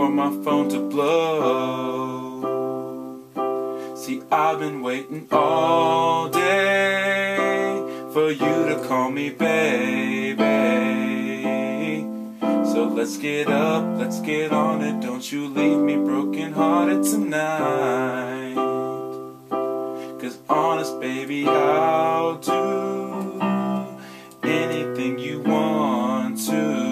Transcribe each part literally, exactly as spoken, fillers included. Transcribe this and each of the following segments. for my phone to blow. See, I've been waiting all day for you to call me baby. So let's get up, let's get on it. Don't you leave me brokenhearted tonight. 'Cause honest baby, I'll do anything you want to.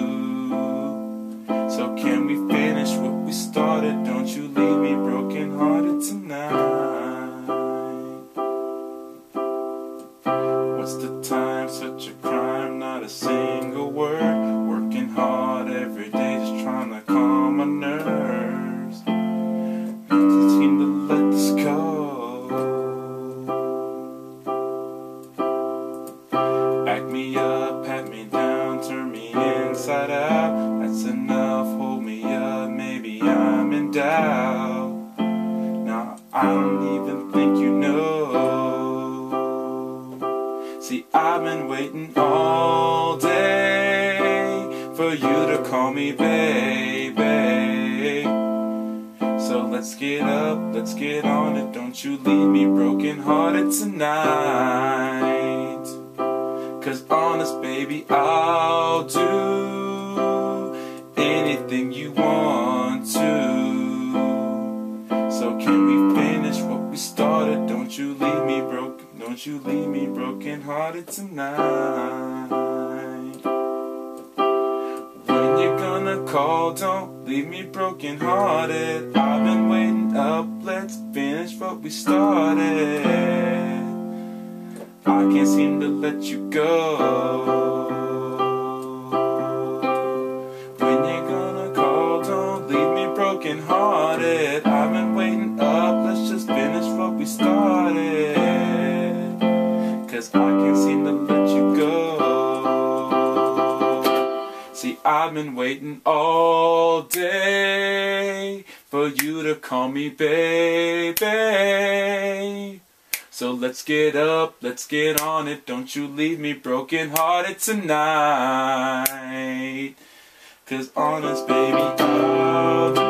So can we finish what we started? Don't you leave me brokenhearted tonight. What's the time? Such a crime, not a single word. Working hard every day, just trying to calm my nerves. Can't seem to let this go. Back me up, pat me down, turn me inside out. That's enough, hold me up, maybe I'm in doubt. Now I don't even think you know. See, I've been waiting all day for you to call me baby. So let's get up, let's get on it. Don't you leave me brokenhearted tonight. 'Cause honest baby, I'll do anything you want to. So can we finish what we started? Don't you leave me broken, don't you leave me brokenhearted tonight. When you're gonna call, don't leave me brokenhearted. I've been waiting up, let's finish what we started. I can't seem to let you go. Brokenhearted, I've been waiting up, let's just finish what we started. 'Cause I can't seem to let you go. See, I've been waiting all day for you to call me baby. So let's get up, let's get on it. Don't you leave me brokenhearted tonight. 'Cause honest baby, I'll do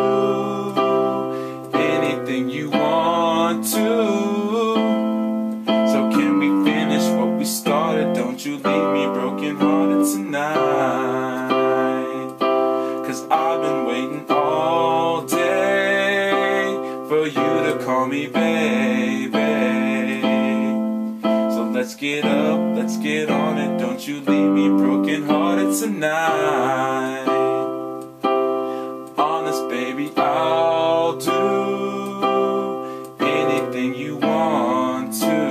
anything you want to. So can we finish what we started? Don't you leave me brokenhearted tonight. 'Cause I've been waiting all day for you to call me baby. So let's get up, let's get on it. Don't you leave me brokenhearted tonight. Baby, I'll do anything you want to.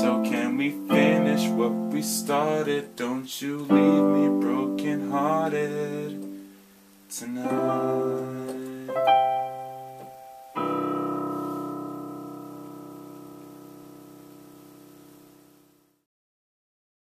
So can we finish what we started? Don't you leave me brokenhearted tonight.